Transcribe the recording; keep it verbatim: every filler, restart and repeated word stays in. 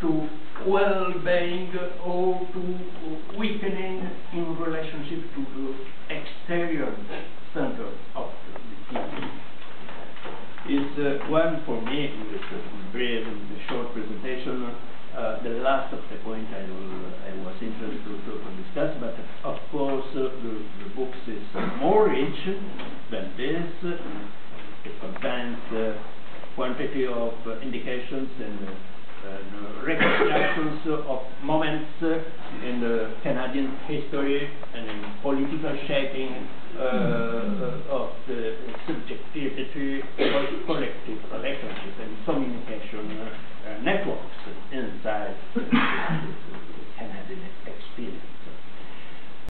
to well-being or to weakening in relationship to the exterior center of the people. Is uh, one for me in this very short presentation. Uh, the last of the point I, will, I was interested to, to discuss, but of course uh, the, the book is more rich than this. It contains uh, quantity of uh, indications and uh, Uh, reconstructions of moments uh, in the Canadian history and in political shaping uh, uh, of the subjectivity, collective relationships and communication uh, uh, networks inside Canadian experience.